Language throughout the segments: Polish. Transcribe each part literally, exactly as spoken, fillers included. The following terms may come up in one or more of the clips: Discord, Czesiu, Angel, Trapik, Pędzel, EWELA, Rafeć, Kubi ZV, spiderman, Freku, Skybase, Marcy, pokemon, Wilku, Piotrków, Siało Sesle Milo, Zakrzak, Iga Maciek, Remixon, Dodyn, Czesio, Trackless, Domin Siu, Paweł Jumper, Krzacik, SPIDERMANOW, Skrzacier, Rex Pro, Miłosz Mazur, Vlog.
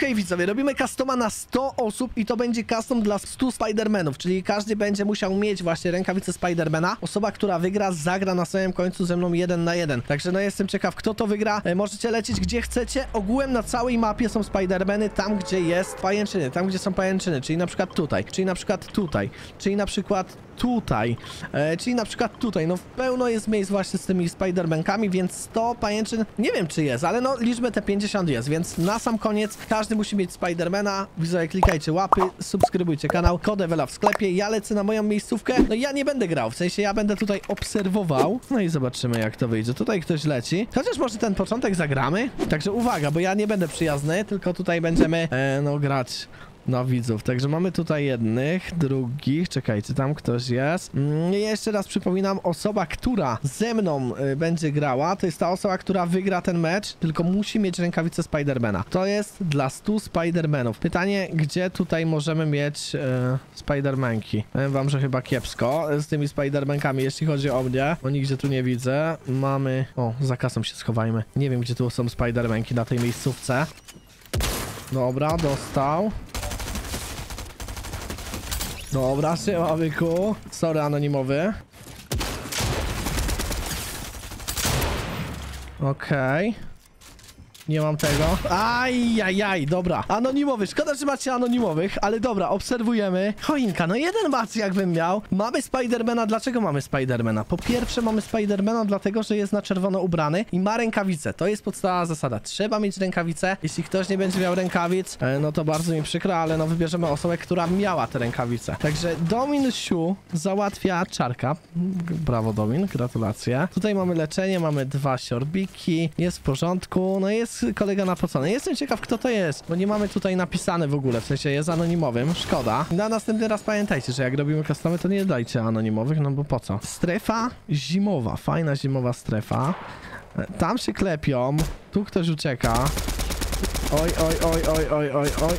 Okej, widzowie, robimy customa na sto osób i to będzie custom dla stu Spidermanów, czyli każdy będzie musiał mieć właśnie rękawice Spidermana. Osoba, która wygra, zagra na samym końcu ze mną jeden na jeden. Także no jestem ciekaw, kto to wygra. E, możecie lecieć gdzie chcecie. Ogółem na całej mapie są Spidermany, tam gdzie jest pajęczyny, tam gdzie są pajęczyny, czyli na przykład tutaj, czyli na przykład tutaj, czyli na przykład tutaj, e, czyli na przykład tutaj. No pełno jest miejsc właśnie z tymi Spidermankami, więc sto pajęczyn, nie wiem czy jest, ale no liczbę te pięćdziesiąt jest, więc na sam koniec każdy musi mieć Spidermana. Widzowie, klikajcie łapy, subskrybujcie kanał, kod Ewela w sklepie, ja lecę na moją miejscówkę. No ja nie będę grał, w sensie ja będę tutaj obserwował. No i zobaczymy jak to wyjdzie. Tutaj ktoś leci, chociaż może ten początek zagramy. Także uwaga, bo ja nie będę przyjazny, tylko tutaj będziemy, e, no grać na widzów. Także mamy tutaj jednych, drugich, czekajcie, tam ktoś jest. Mm, jeszcze raz przypominam, osoba, która ze mną y, będzie grała, to jest ta osoba, która wygra ten mecz, tylko musi mieć rękawicę Spidermana. To jest dla stu Spidermanów. Pytanie, gdzie tutaj możemy mieć y, Spidermanki? Powiem wam, że chyba kiepsko z tymi Spidermankami, jeśli chodzi o mnie, bo nigdzie tu nie widzę. Mamy... O, za kasą się schowajmy. Nie wiem, gdzie tu są Spidermanki na tej miejscówce. Dobra, dostał. Dobra, siema, Wilku. Sorry, anonimowy. Okej. Okay. Nie mam tego. Ajajaj, dobra. Anonimowy, szkoda, że macie anonimowych, ale dobra, obserwujemy. Choinka, no jeden macie jakbym miał. Mamy Spidermana, dlaczego mamy Spidermana? Po pierwsze mamy Spidermana dlatego, że jest na czerwono ubrany i ma rękawice. To jest podstawowa zasada, trzeba mieć rękawice. Jeśli ktoś nie będzie miał rękawic, no to bardzo mi przykro, ale no wybierzemy osobę, która miała te rękawice. Także Domin Siu załatwia czarka. Brawo Domin, gratulacje. Tutaj mamy leczenie, mamy dwa siorbiki. Jest w porządku, no jest kolega napocony. Jestem ciekaw, kto to jest, bo nie mamy tutaj napisane w ogóle, w sensie jest anonimowym, szkoda. Na następny raz pamiętajcie, że jak robimy customy, to nie dajcie anonimowych, no bo po co? Strefa zimowa, fajna zimowa strefa. Tam się klepią, tu ktoś ucieka. Oj, oj, oj, oj, oj, oj, oj.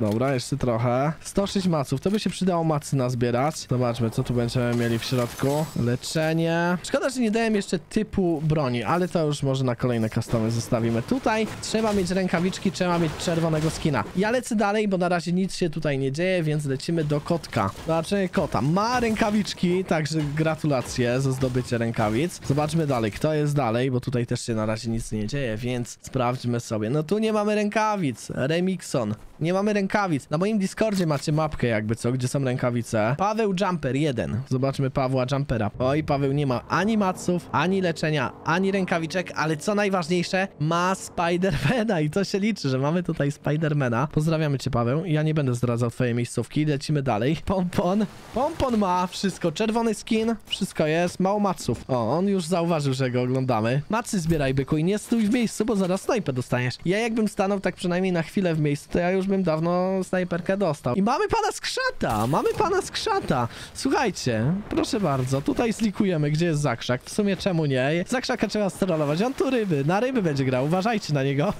Dobra, jeszcze trochę. sto sześć maców, to by się przydało macy nazbierać. Zobaczmy, co tu będziemy mieli w środku. Leczenie. Szkoda, że nie dałem jeszcze typu broni, ale to już może na kolejne customy zostawimy. Tutaj trzeba mieć rękawiczki, trzeba mieć czerwonego skina. Ja lecę dalej, bo na razie nic się tutaj nie dzieje, więc lecimy do kotka. Zobaczmy kota. Ma rękawiczki, także gratulacje za zdobycie rękawic. Zobaczmy dalej, kto jest dalej, bo tutaj też się na razie nic nie dzieje, więc sprawdźmy sobie. No tu nie mamy rękawic. Remixon. Nie mamy rękawic. Na moim Discordzie macie mapkę jakby co, gdzie są rękawice. Paweł Jumper jeden. Zobaczmy Pawła Jumpera. Oj, Paweł nie ma ani maców, ani leczenia, ani rękawiczek, ale co najważniejsze, ma Spidermana i to się liczy, że mamy tutaj Spidermana. Pozdrawiamy cię, Paweł. Ja nie będę zdradzał twojej miejscówki. Lecimy dalej. Pompon. Pompon ma wszystko. Czerwony skin. Wszystko jest. Mało maców. O, on już zauważył, że go oglądamy. Macy zbieraj, byku, i nie stój w miejscu, bo zaraz snajpę dostaniesz. Ja jakbym stanął tak przynajmniej na chwilę w miejscu, to ja już bym dawno snajperkę dostał. I mamy pana Skrzata! Mamy pana Skrzata! Słuchajcie, proszę bardzo, tutaj zlikujemy, gdzie jest Zakrzak. W sumie czemu nie? Zakrzaka trzeba strollować. On tu ryby, na ryby będzie grał. Uważajcie na niego.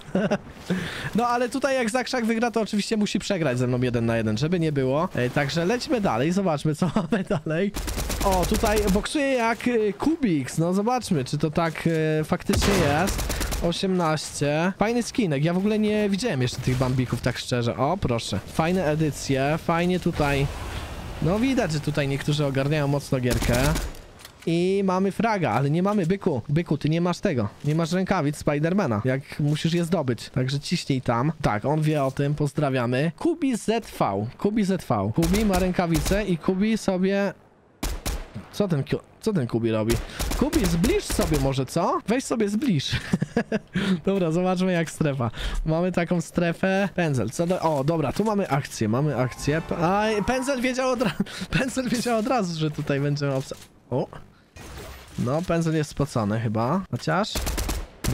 No ale tutaj jak Zakrzak wygra, to oczywiście musi przegrać ze mną jeden na jeden, żeby nie było. Ej, także lećmy dalej, zobaczmy co mamy dalej. O, tutaj boksuje jak y, Kubiks. No zobaczmy, czy to tak y, faktycznie jest. osiemnaście. Fajny skinek. Ja w ogóle nie widziałem jeszcze tych bambików, tak szczerze. O, proszę. Fajne edycje. Fajnie tutaj. No widać, że tutaj niektórzy ogarniają mocno gierkę. I mamy fraga, ale nie mamy byku. Byku, ty nie masz tego. Nie masz rękawic Spidermana. Jak musisz je zdobyć. Także ciśnij tam. Tak, on wie o tym. Pozdrawiamy. Kubi Z V. Kubi Z V. Kubi ma rękawice i Kubi sobie... Co ten... Co ten Kubi robi? Kubi, zbliż sobie może, co? Weź sobie zbliż. Dobra, zobaczmy jak strefa. Mamy taką strefę. Pędzel, co do... O, dobra, tu mamy akcję, mamy akcję. A, Pędzel wiedział od razu, Pędzel wiedział od razu, że tutaj będziemy obs... O. No, Pędzel jest spocony chyba. Chociaż...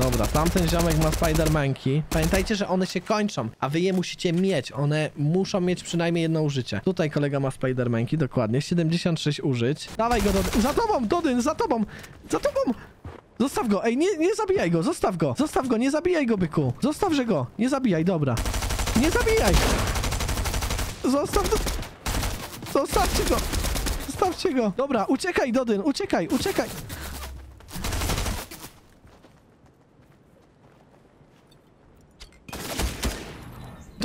Dobra, tamten ziomek ma Spidermanki. Pamiętajcie, że one się kończą, a wy je musicie mieć. One muszą mieć przynajmniej jedno użycie. Tutaj kolega ma Spidermanki, dokładnie. siedemdziesiąt sześć użyć. Dawaj go, do... Za tobą, Dodyn, za tobą! Za tobą! Zostaw go, ej, nie, nie zabijaj go, zostaw go! Zostaw go, nie zabijaj go, byku! Zostawże go, nie zabijaj, dobra. Nie zabijaj! Zostaw go! Zostawcie go! Zostawcie go! Dobra, uciekaj, Dodyn, uciekaj, uciekaj!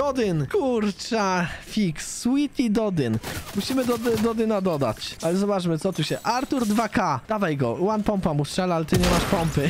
Dodyn, kurcza, fix, Sweetie Dodyn. Musimy do, do, Dodyna dodać. Ale zobaczmy, co tu się... Artur dwa K, dawaj go, one pompa mu strzela, ale ty nie masz pompy.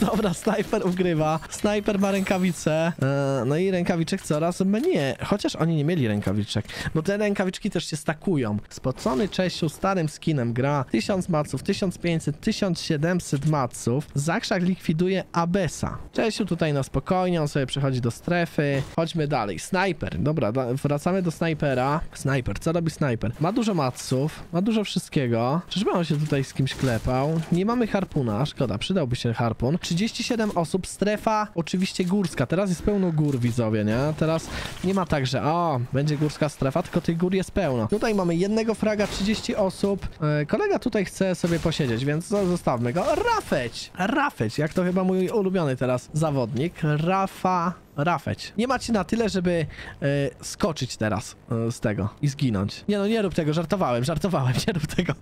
Dobra, snajper ugrywa. Snajper ma rękawice. Eee, no i rękawiczek coraz mniej. Chociaż oni nie mieli rękawiczek, bo te rękawiczki też się stakują. Spocony Czesiu starym skinem gra. tysiąc maców, tysiąc pięćset, tysiąc siedemset maców. Zakrzak likwiduje Abesa. Czesiu tutaj na spokojnie, on sobie przechodzi do strefy. Chodźmy dalej. Snajper. Dobra, da wracamy do snajpera. Snajper, co robi snajper? Ma dużo maców, ma dużo wszystkiego. Czyżby on się tutaj z kimś klepał? Nie mamy harpuna, szkoda, przydałby się harpun. trzydzieści siedem osób, strefa oczywiście górska, teraz jest pełno gór, widzowie, nie? Teraz nie ma tak, że o, będzie górska strefa, tylko tych gór jest pełno. Tutaj mamy jednego fraga, trzydzieści osób. Yy, kolega tutaj chce sobie posiedzieć, więc zostawmy go. Rafeć! Rafeć, jak to chyba mój ulubiony teraz zawodnik. Rafa... Rafeć. Nie macie na tyle, żeby yy, skoczyć teraz yy, z tego i zginąć. Nie no, nie rób tego, żartowałem, żartowałem, nie rób tego.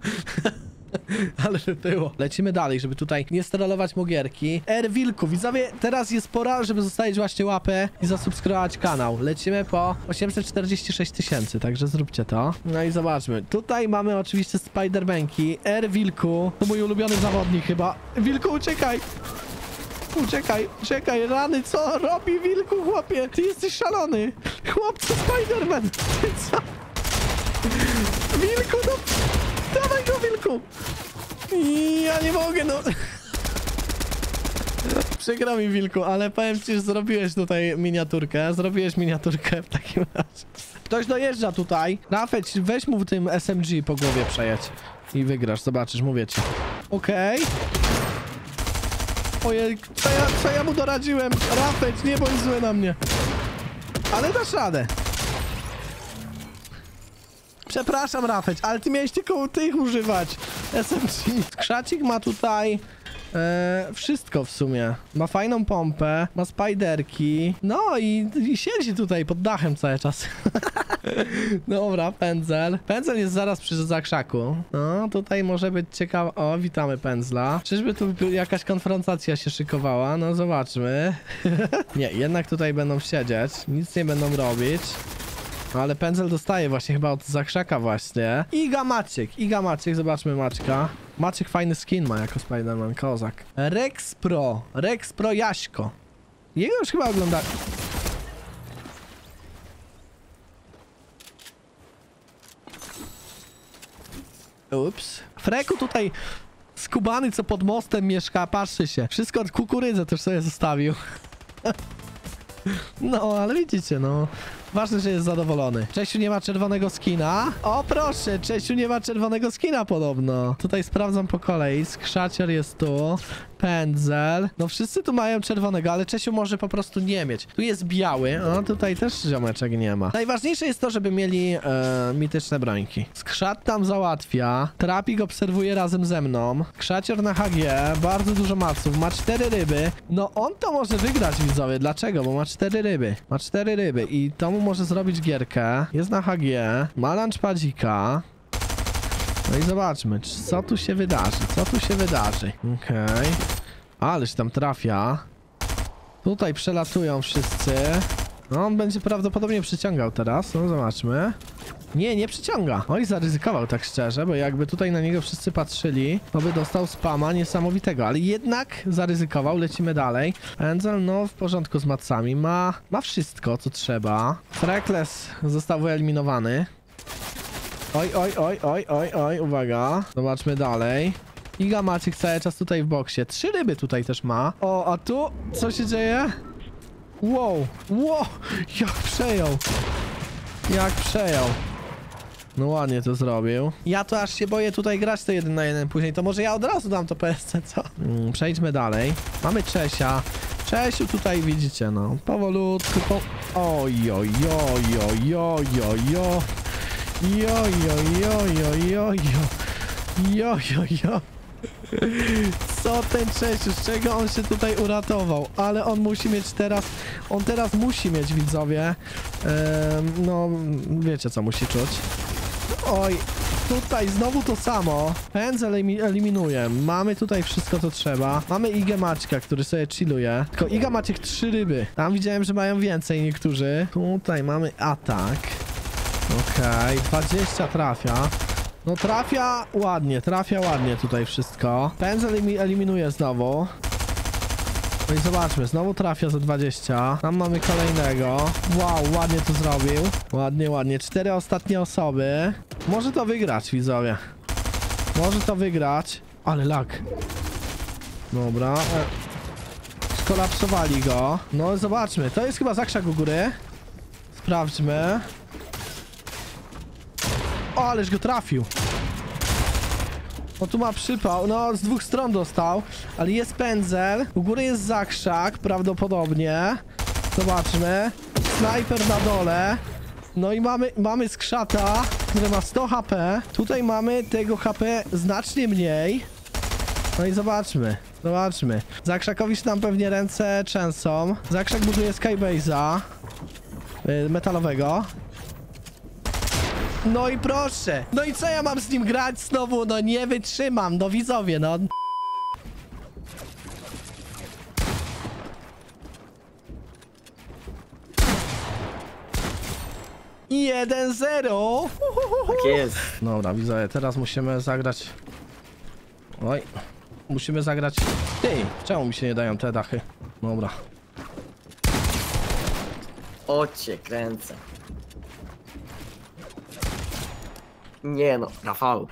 Ale by było. Lecimy dalej, żeby tutaj nie strolować mogierki. R Wilku, widzowie, teraz jest pora, żeby zostawić właśnie łapę i zasubskrybować kanał. Lecimy po osiemset czterdzieści sześć tysięcy, także zróbcie to. No i zobaczmy. Tutaj mamy oczywiście Spidermanki. R Wilku, to mój ulubiony zawodnik chyba. Wilku, uciekaj! Uciekaj, uciekaj, rany, co robi Wilku, chłopie? Ty jesteś szalony! Chłopcu, Spiderman! Ty co? Wilku, no... Dawaj go, Wilku! Ja nie mogę, no... Przykro mi, Wilku, ale powiem ci, że zrobiłeś tutaj miniaturkę. Zrobiłeś miniaturkę w takim razie. Ktoś dojeżdża tutaj. Rafeć, weź mu tym S M G po głowie przejedź. I wygrasz, zobaczysz, mówię ci. Okej. Ojej, co ja, co ja mu doradziłem? Rafeć, nie bądź zły na mnie. Ale dasz radę. Przepraszam, Rafeć, ale ty miałeś tylko tych używać. S M G. Krzacik ma tutaj e, wszystko w sumie. Ma fajną pompę, ma spajderki. No i, i siedzi tutaj pod dachem cały czas. Dobra, pędzel. Pędzel jest zaraz przy zakrzaku. No, tutaj może być ciekawa... O, witamy pędzla. Czyżby tu jakaś konfrontacja się szykowała? No, zobaczmy. Nie, jednak tutaj będą siedzieć. Nic nie będą robić. Ale pędzel dostaje właśnie chyba od zakrzaka właśnie. Iga Maciek, Iga Maciek, zobaczmy Maćka. Maciek fajny skin ma jako Spiderman, kozak. Rex Pro, Rex Pro Jaśko. Jego już chyba ogląda... Ups. Freku tutaj skubany, co pod mostem mieszka, patrzy się. Wszystko od kukurydzy też sobie zostawił. No, ale widzicie, no. Ważne, że jest zadowolony. Czesiu nie ma czerwonego skina. O, proszę, Czesiu nie ma czerwonego skina podobno. Tutaj sprawdzam po kolei. Skrzacier jest tu. Pędzel. No wszyscy tu mają czerwonego, ale Czesiu może po prostu nie mieć. Tu jest biały. No tutaj też ziomeczek nie ma. Najważniejsze jest to, żeby mieli e, mityczne brońki. Skrzat tam załatwia. Trapik obserwuje razem ze mną. Skrzacier na H G. Bardzo dużo maców. Ma cztery ryby. No on to może wygrać, widzowie. Dlaczego? Bo ma cztery ryby. Ma cztery ryby i to mu może zrobić gierkę. Jest na H G. Ma lunchpadzika. No i zobaczmy, co tu się wydarzy. Co tu się wydarzy. Okej. Okay. Ależ tam trafia. Tutaj przelatują wszyscy. No on będzie prawdopodobnie przyciągał teraz. No zobaczmy. Nie, nie przyciąga. Oj, zaryzykował tak szczerze, bo jakby tutaj na niego wszyscy patrzyli, to by dostał spama niesamowitego, ale jednak zaryzykował. Lecimy dalej. Angel, no w porządku z macami. Ma, ma wszystko, co trzeba. Trackless został wyeliminowany. Oj, oj, oj, oj, oj, oj, uwaga. Zobaczmy dalej. Iga Maciek cały czas tutaj w boksie. Trzy ryby tutaj też ma. O, a tu? Co się dzieje? Wow, wow, jak przejął. Jak przejął. No ładnie to zrobił. Ja to aż się boję tutaj grać to jeden na jeden później. To może ja od razu dam to P S C, co? Mm, przejdźmy dalej. Mamy Czesia. Czesiu tutaj widzicie, no. Powolutku, po... Oj, oj, oj, oj, oj, oj, oj. Joj, joj, joj, joj, joj, joj. Co ten Czesiu, z czego on się tutaj uratował? Ale on musi mieć teraz, on teraz musi mieć, widzowie. Ehm, no, wiecie co musi czuć. Oj, tutaj znowu to samo. Pędzel eliminuję. Mamy tutaj wszystko, co trzeba. Mamy Igę Maćka, który sobie chilluje. Tylko Iga Maciek trzy ryby. Tam widziałem, że mają więcej niektórzy. Tutaj mamy atak. Okej, okay, dwadzieścia trafia. No trafia ładnie, trafia ładnie tutaj wszystko. Pędzel eliminuje znowu. No i zobaczmy, znowu trafia za dwadzieścia. Tam mamy kolejnego. Wow, ładnie to zrobił. Ładnie, ładnie. Cztery ostatnie osoby. Może to wygrać, widzowie. Może to wygrać. Ale lak. Dobra. Skolapsowali go. No zobaczmy. To jest chyba Zakrzak u góry. Sprawdźmy. O, ależ go trafił. No tu ma przypał, no z dwóch stron dostał. Ale jest pędzel. U góry jest Zakrzak, prawdopodobnie. Zobaczmy. Snajper na dole. No i mamy, mamy skrzata, który ma sto H P. Tutaj mamy tego H P znacznie mniej. No i zobaczmy, zobaczmy. Zakrzakowi się tam pewnie ręce trzęsą. Zakrzak buduje Skybase'a yy, metalowego. No i proszę. No i co ja mam z nim grać znowu? No nie wytrzymam. No widzowie, no. jeden zero. Tak jest. Dobra, widzowie, teraz musimy zagrać. Oj. Musimy zagrać. Ty, czemu mi się nie dają te dachy? Dobra. O cię kręcę. Nie no, Rafał.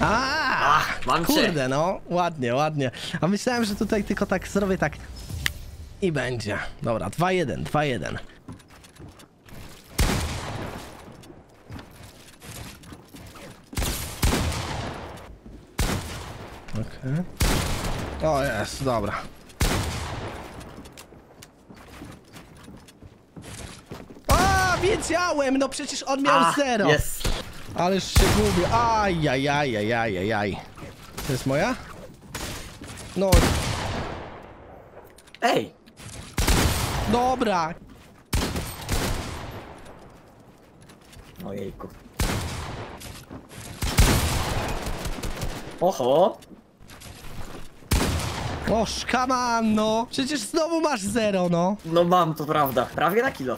A, mam cię. Kurde no, ładnie, ładnie. A myślałem, że tutaj tylko tak zrobię tak i będzie. Dobra, dwa jeden, dwa jeden. Okej. Okay. O jest, dobra. A, wiedziałem, no przecież on miał A, zero. Yes. Ależ się gubię. Ajajajajajajaj. To jest moja? No. Ej. Dobra. Ojejku. Oho. O, szkama, no! Przecież znowu masz zero, no! No mam, to prawda. Prawie na kilo.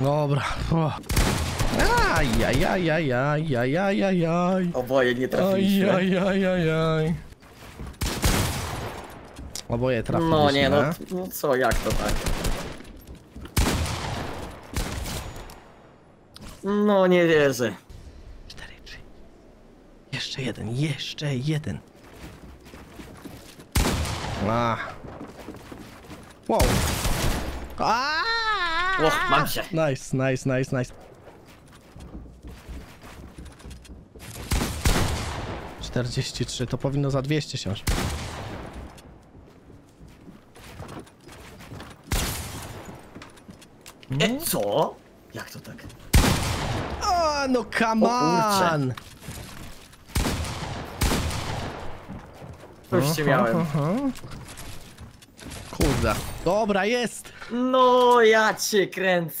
Dobra. Ajajajajajajajajajaj. Oboje nie trafiliśmy. Ajajajajaj. Oboje trafiliśmy. No nie, no, no co, jak to tak? No nie wierzę. Jeszcze jeden, jeszcze jeden. A. Wow. Aaaa! Och, mam się. Nice, nice, nice, nice. czterdzieści trzy, to powinno za dwieście siąść. E, co? Jak to tak? O, no come on! Już cię miałem. Aha, aha. Kurde. Dobra, jest! No, ja cię kręcę.